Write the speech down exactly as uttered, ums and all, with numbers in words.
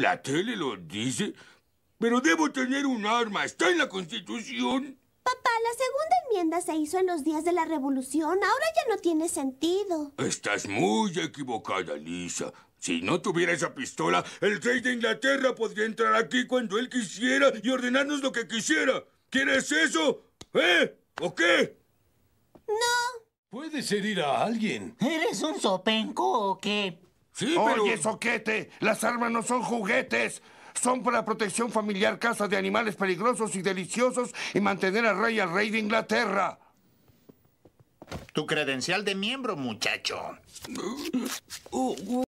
La tele lo dice, pero debo tener un arma. Está en la Constitución. Papá, la segunda enmienda se hizo en los días de la Revolución. Ahora ya no tiene sentido. Estás muy equivocada, Lisa. Si no tuviera esa pistola, el rey de Inglaterra podría entrar aquí cuando él quisiera y ordenarnos lo que quisiera. ¿Quieres eso? ¿Eh? ¿O qué? No. Puedes herir a alguien. ¿Eres un sopenco o qué? Sí, pero... Oye, soquete, las armas no son juguetes. Son para protección familiar, caza de animales peligrosos y deliciosos y mantener al rey al rey de Inglaterra. Tu credencial de miembro, muchacho.